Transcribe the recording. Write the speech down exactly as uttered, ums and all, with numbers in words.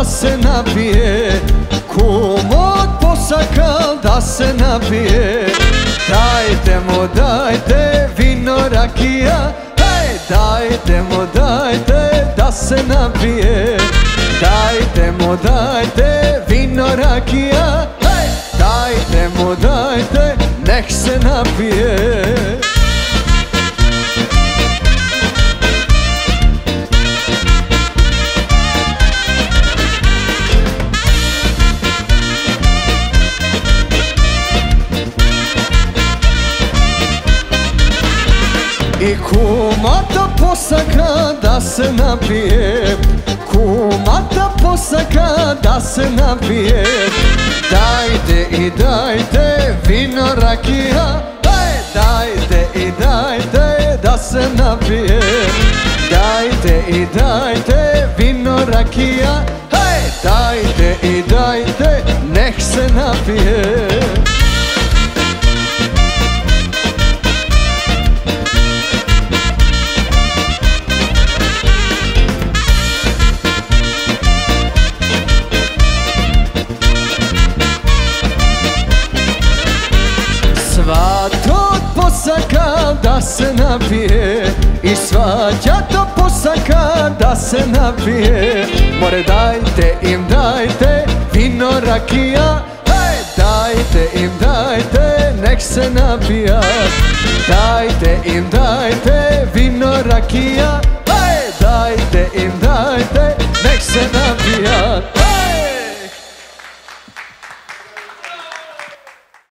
da se napije, kumot posakal da se napije. Dajte mu, dajte vino rakija, hej, dajte mu, dajte da se napije. Dajte mu, dajte vino rakija, hej, dajte mu, dajte nek se napije. I kumata posaka da se napije, kumata posaka da se napije. Dajte i dajte vino rakija, hej, dajte i dajte da se napije. Dajte i dajte vino rakija, hej, dajte i dajte nek se napije. Svatog posaka da se napije i svađato posaka da se napije. More dajte im dajte vino rakija, hej, dajte im dajte nek se napija. Dajte im dajte vino rakija.